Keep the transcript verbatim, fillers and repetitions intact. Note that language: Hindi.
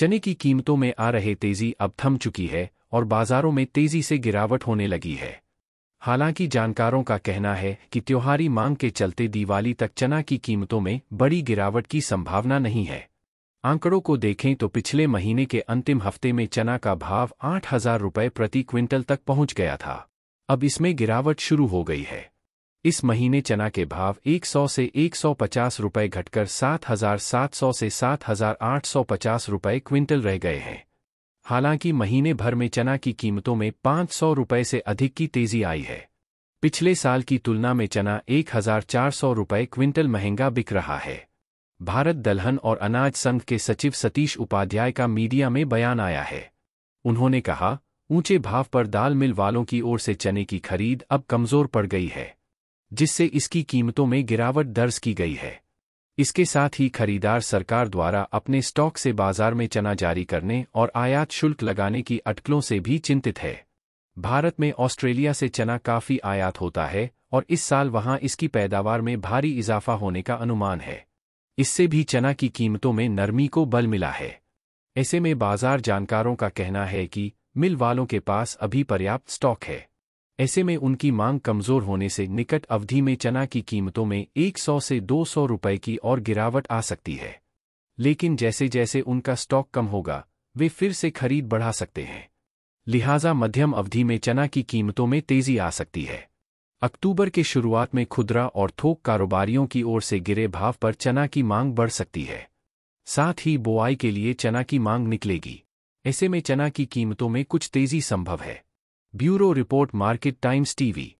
चने की कीमतों में आ रहे तेजी अब थम चुकी है और बाजारों में तेजी से गिरावट होने लगी है। हालांकि जानकारों का कहना है कि त्योहारी मांग के चलते दिवाली तक चना की कीमतों में बड़ी गिरावट की संभावना नहीं है। आंकड़ों को देखें तो पिछले महीने के अंतिम हफ्ते में चना का भाव आठ हजार रुपये प्रति क्विंटल तक पहुंच गया था। अब इसमें गिरावट शुरू हो गई है। इस महीने चना के भाव सौ से एक सौ पचास रुपये घटकर सात हजार सात सौ से सात हजार आठ सौ पचास रुपये क्विंटल रह गए हैं। हालांकि महीने भर में चना की कीमतों में पाँच सौ रुपये से अधिक की तेजी आई है। पिछले साल की तुलना में चना एक हजार चार सौ रुपये क्विंटल महंगा बिक रहा है। भारत दलहन और अनाज संघ के सचिव सतीश उपाध्याय का मीडिया में बयान आया है। उन्होंने कहा, ऊंचे भाव पर दाल मिल वालों की ओर से चने की खरीद अब कमजोर पड़ गई है, जिससे इसकी कीमतों में गिरावट दर्ज की गई है। इसके साथ ही खरीदार सरकार द्वारा अपने स्टॉक से बाजार में चना जारी करने और आयात शुल्क लगाने की अटकलों से भी चिंतित है। भारत में ऑस्ट्रेलिया से चना काफी आयात होता है और इस साल वहां इसकी पैदावार में भारी इजाफा होने का अनुमान है। इससे भी चना की कीमतों में नरमी को बल मिला है। ऐसे में बाजार जानकारों का कहना है कि मिल वालों के पास अभी पर्याप्त स्टॉक है। ऐसे में उनकी मांग कमजोर होने से निकट अवधि में चना की कीमतों में सौ से दो सौ रुपए की और गिरावट आ सकती है, लेकिन जैसे जैसे उनका स्टॉक कम होगा वे फिर से खरीद बढ़ा सकते हैं। लिहाजा मध्यम अवधि में चना की कीमतों में तेजी आ सकती है। अक्टूबर के शुरुआत में खुदरा और थोक कारोबारियों की ओर से गिरे भाव पर चना की मांग बढ़ सकती है, साथ ही बोआई के लिए चना की मांग निकलेगी। ऐसे में चना की कीमतों में कुछ तेजी संभव है। Bureau report, market times TV.